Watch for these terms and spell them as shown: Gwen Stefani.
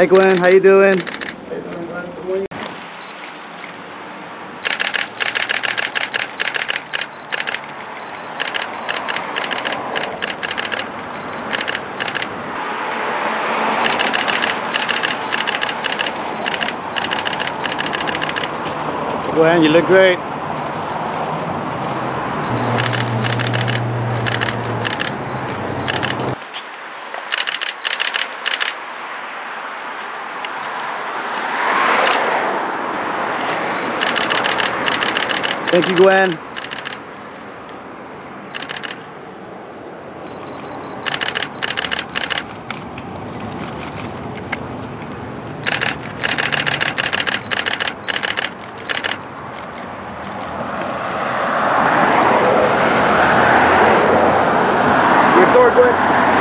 Hi Gwen, how you doing? Gwen, you look great. Thank you, Gwen. Good door, Gwen.